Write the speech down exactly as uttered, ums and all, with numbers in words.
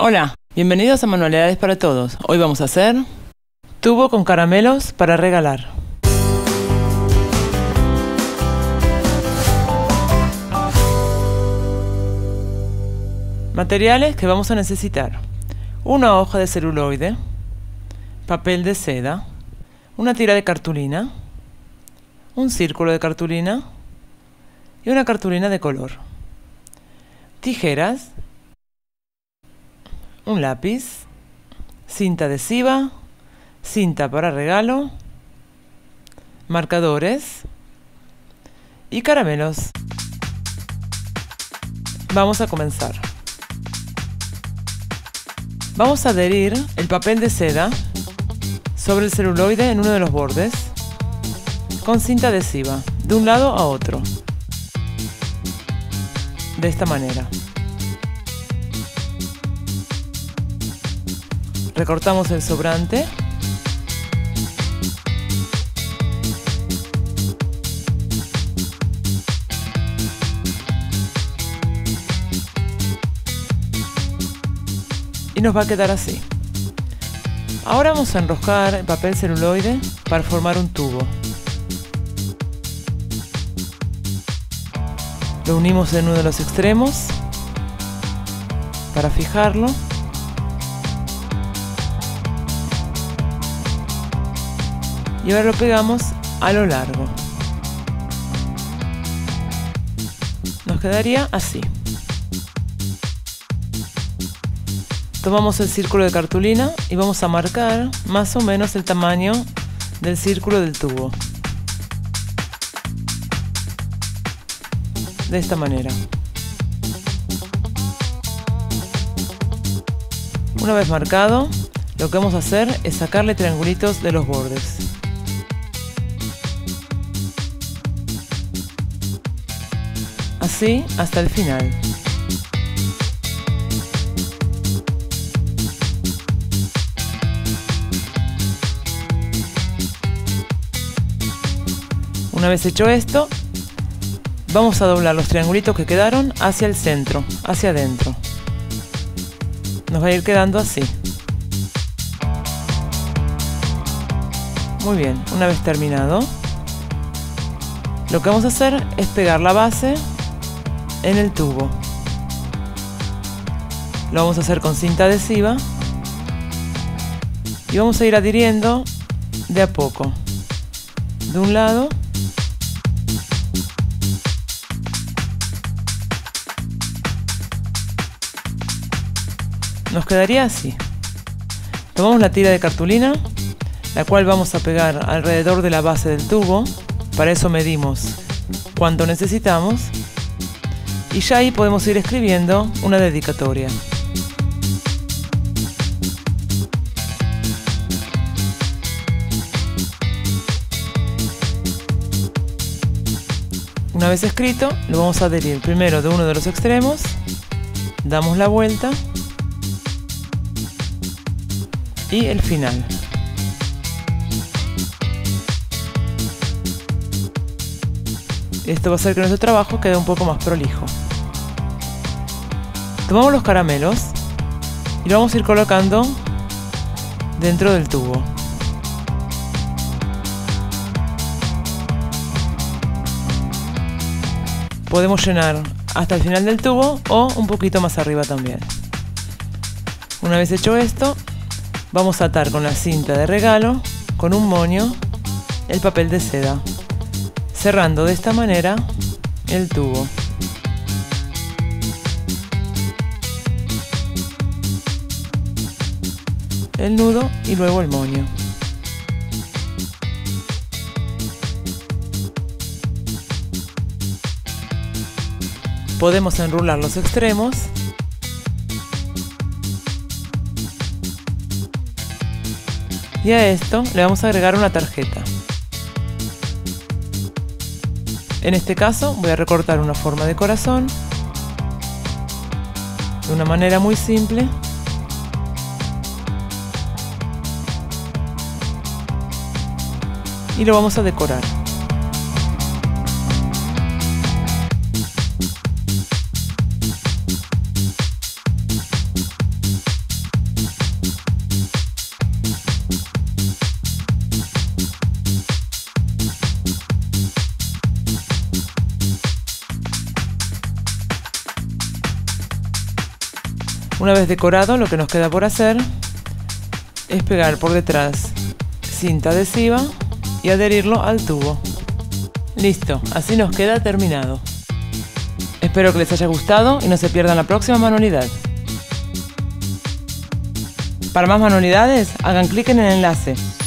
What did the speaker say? Hola, bienvenidos a Manualidades para Todos. Hoy vamos a hacer tubo con caramelos para regalar. Materiales que vamos a necesitar: una hoja de celuloide, papel de seda, una tira de cartulina, un círculo de cartulina y una cartulina de color, tijeras, un lápiz, cinta adhesiva, cinta para regalo, marcadores y caramelos. Vamos a comenzar. Vamos a adherir el papel de seda sobre el celuloide en uno de los bordes con cinta adhesiva de un lado a otro, de esta manera. Recortamos el sobrante y nos va a quedar así. Ahora vamos a enroscar el papel celuloide para formar un tubo. Lo unimos en uno de los extremos para fijarlo. Y ahora lo pegamos a lo largo. Nos quedaría así. Tomamos el círculo de cartulina y vamos a marcar más o menos el tamaño del círculo del tubo. De esta manera. Una vez marcado, lo que vamos a hacer es sacarle triangulitos de los bordes. Así hasta el final. Una vez hecho esto, vamos a doblar los triangulitos que quedaron hacia el centro, hacia adentro. Nos va a ir quedando así. Muy bien, una vez terminado, lo que vamos a hacer es pegar la base en el tubo. Lo vamos a hacer con cinta adhesiva y vamos a ir adhiriendo de a poco, de un lado nos quedaría así. Tomamos la tira de cartulina, la cual vamos a pegar alrededor de la base del tubo. Para eso medimos cuánto necesitamos y ya ahí podemos ir escribiendo una dedicatoria. Una vez escrito, lo vamos a adherir primero de uno de los extremos, damos la vuelta y el final. Esto va a hacer que nuestro trabajo quede un poco más prolijo. Tomamos los caramelos y lo vamos a ir colocando dentro del tubo. Podemos llenar hasta el final del tubo o un poquito más arriba también. Una vez hecho esto, vamos a atar con la cinta de regalo, con un moño, el papel de seda, cerrando de esta manera el tubo. El nudo y luego el moño. Podemos enrular los extremos y a esto le vamos a agregar una tarjeta. En este caso voy a recortar una forma de corazón de una manera muy simple. Y lo vamos a decorar. Una vez decorado, lo que nos queda por hacer es pegar por detrás cinta adhesiva y adherirlo al tubo. Listo, así nos queda terminado. Espero que les haya gustado y no se pierdan la próxima manualidad. Para más manualidades, hagan clic en el enlace.